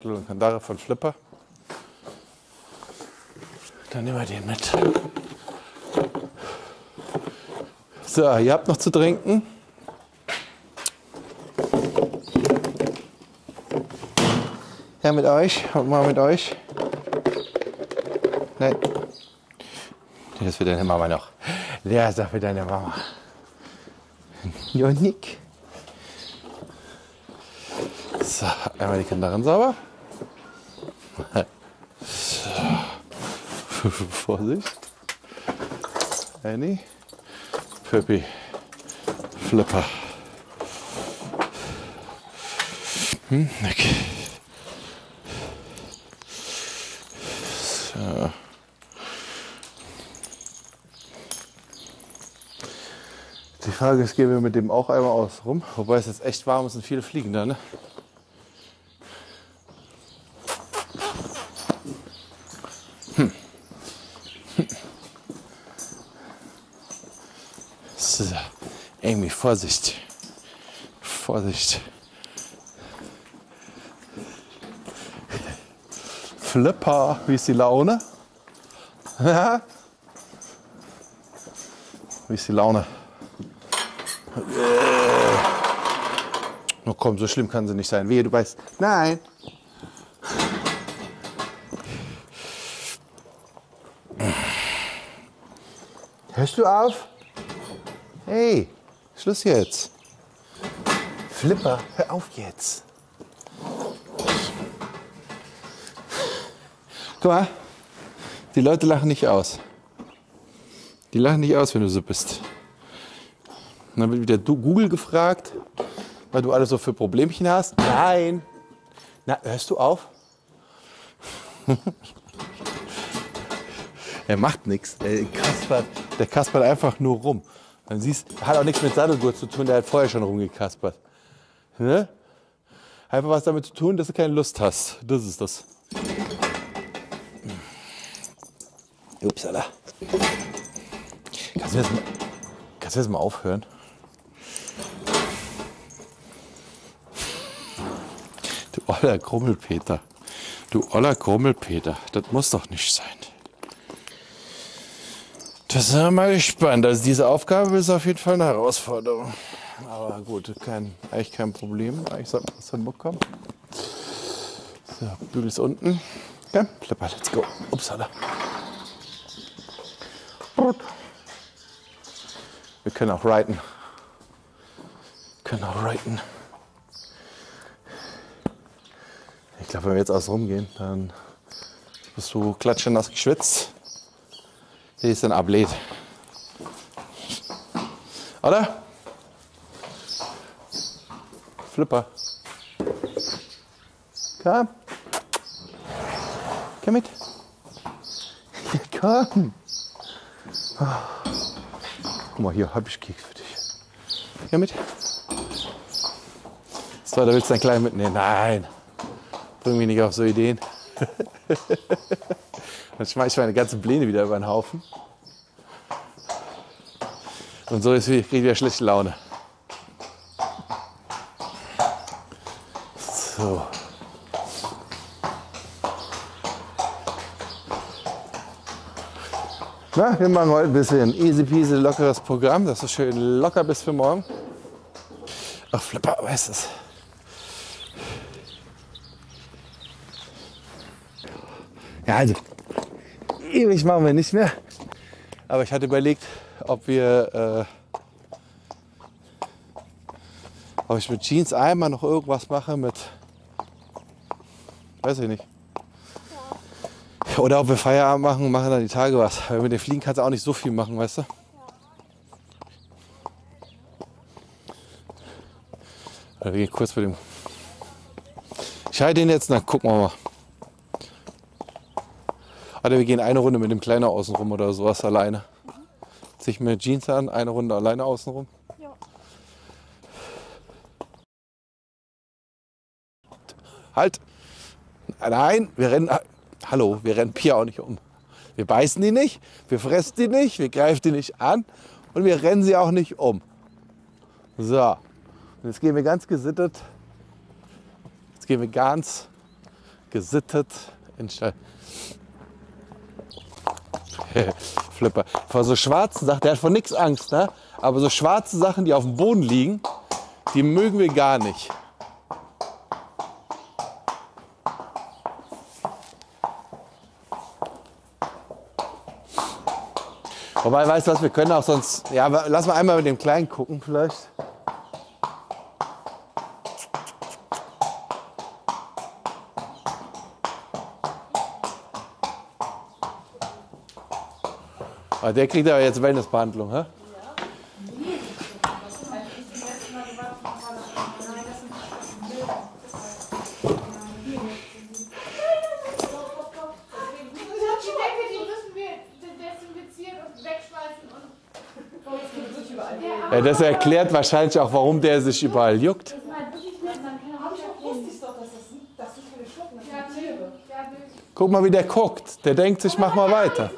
Kandare von Flipper. Dann nehmen wir den mit. So, ihr habt noch zu trinken. Ja, mit euch. Und mal mit euch. Nein. Das wird deine Mama noch. Der ist für deine Mama. Jonik. So, einmal die Kandaren sauber. So. Vorsicht. Annie. Pippi. Flipper. Okay. So. Die Frage ist, gehen wir mit dem auch einmal aus rum? Wobei es jetzt echt warm ist und viele fliegen da, ne? So, Amy, Vorsicht. Vorsicht. Flipper, wie ist die Laune? Wie ist die Laune? Oh komm, so schlimm kann sie nicht sein. Wehe, du weißt. Nein. Hörst du auf? Hey, Schluss jetzt. Flipper, hör auf jetzt. Guck mal, die Leute lachen nicht aus. Die lachen nicht aus, wenn du so bist. Und dann wird wieder Google gefragt, weil du alles so für Problemchen hast. Nein. Na, hörst du auf? Er macht nichts. Der kaspert einfach nur rum. Dann siehst, hat auch nichts mit Sattelgurt zu tun, der hat vorher schon rumgekaspert. Ne? Einfach was damit zu tun, dass du keine Lust hast. Das ist das. Upsala. Kannst du jetzt mal aufhören? Du oller Grummelpeter. Du oller Grummelpeter. Das muss doch nicht sein. Das sind wir mal gespannt. Also diese Aufgabe ist auf jeden Fall eine Herausforderung. Aber gut, eigentlich kein Problem. Eigentlich sollte man das hinbekommen. So, Bügel ist unten. Ja, Flipper, let's go. Upsala. Wir können auch reiten. Ich glaube, wenn wir jetzt außen rumgehen, dann bist du klatschen nass geschwitzt. Die ist ein Athlet. Oder? Flipper. Komm. Komm mit. Ja, komm. Oh. Guck mal, hier habe ich Keks für dich. Komm mit. So, da willst du dein Kleid mitnehmen. Nein. Bring mich nicht auf so Ideen. Dann schmeiße ich meine ganzen Pläne wieder über den Haufen. Und so kriege ich wieder schlechte Laune. So. Na, wir machen heute ein bisschen easy peasy, lockeres Programm, dass du schön locker bist für morgen. Ach, Flipper, weißt du es? Ja, also. Ewig machen wir nicht mehr, aber ich hatte überlegt, ob ich mit Jeans einmal noch irgendwas mache mit, weiß ich nicht, oder ob wir Feierabend machen dann die Tage was, weil mit den Fliegen kannst du auch nicht so viel machen, weißt du? Also wir gehen kurz mit dem, ich halte den jetzt, dann gucken wir mal. Oder wir gehen eine Runde mit dem Kleiner außen rum oder sowas alleine. Zieh ich mir Jeans an, eine Runde alleine außen rum. Ja. Halt! Nein, wir rennen. Hallo, wir rennen Pia auch nicht um. Wir beißen die nicht, wir fressen die nicht, wir greifen die nicht an und wir rennen sie auch nicht um. So, und jetzt gehen wir ganz gesittet. Jetzt gehen wir ganz gesittet in Stall. Flipper. Vor so schwarzen Sachen, der hat vor nichts Angst, ne? Aber so schwarze Sachen, die auf dem Boden liegen, die mögen wir gar nicht. Wobei, weißt du was, wir können auch sonst... Ja, lass mal einmal mit dem Kleinen gucken vielleicht. Ah, der kriegt aber jetzt Wellnessbehandlung, hä? Ja, das erklärt wahrscheinlich auch, warum der sich überall juckt. Guck mal, wie der guckt. Der denkt sich, mach mal weiter.